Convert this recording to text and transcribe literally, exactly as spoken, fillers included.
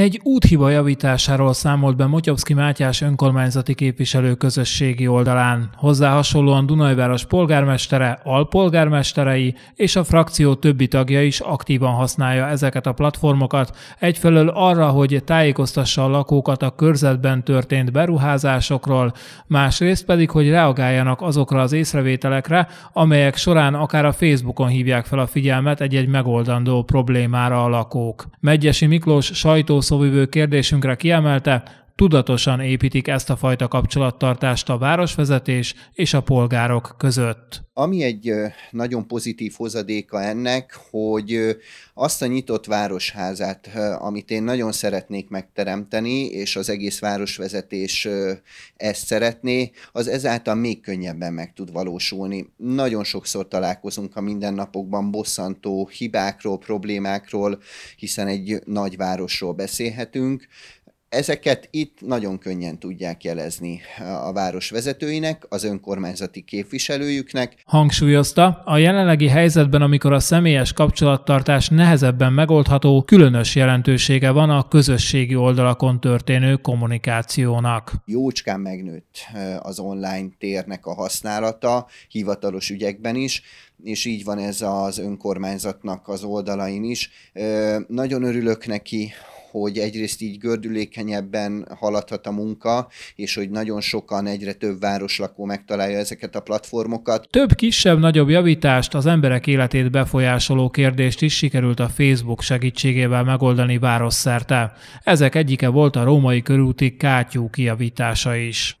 Egy úthiba javításáról számolt be Motyovszky Mátyás önkormányzati képviselő közösségi oldalán. Hozzá hasonlóan Dunaújváros polgármestere, alpolgármesterei és a frakció többi tagja is aktívan használja ezeket a platformokat, egyfelől arra, hogy tájékoztassa a lakókat a körzetben történt beruházásokról, másrészt pedig, hogy reagáljanak azokra az észrevételekre, amelyek során akár a Facebookon hívják fel a figyelmet egy-egy megoldandó problémára a lakók. Medgyesi Miklós sajtó szóvivő kérdésünkre kiemelte, tudatosan építik ezt a fajta kapcsolattartást a városvezetés és a polgárok között. Ami egy nagyon pozitív hozadéka ennek, hogy azt a nyitott városházát, amit én nagyon szeretnék megteremteni, és az egész városvezetés ezt szeretné, az ezáltal még könnyebben meg tud valósulni. Nagyon sokszor találkozunk a mindennapokban bosszantó hibákról, problémákról, hiszen egy nagy városról beszélhetünk. Ezeket itt nagyon könnyen tudják jelezni a város vezetőinek, az önkormányzati képviselőjüknek. Hangsúlyozta, a jelenlegi helyzetben, amikor a személyes kapcsolattartás nehezebben megoldható, különös jelentősége van a közösségi oldalakon történő kommunikációnak. Jócskán megnőtt az online térnek a használata, hivatalos ügyekben is, és így van ez az önkormányzatnak az oldalain is. Nagyon örülök neki, hogy egyrészt így gördülékenyebben haladhat a munka, és hogy nagyon sokan, egyre több városlakó megtalálja ezeket a platformokat. Több kisebb-nagyobb javítást, az emberek életét befolyásoló kérdést is sikerült a Facebook segítségével megoldani városszerte. Ezek egyike volt a római körúti kátyú kijavítása is.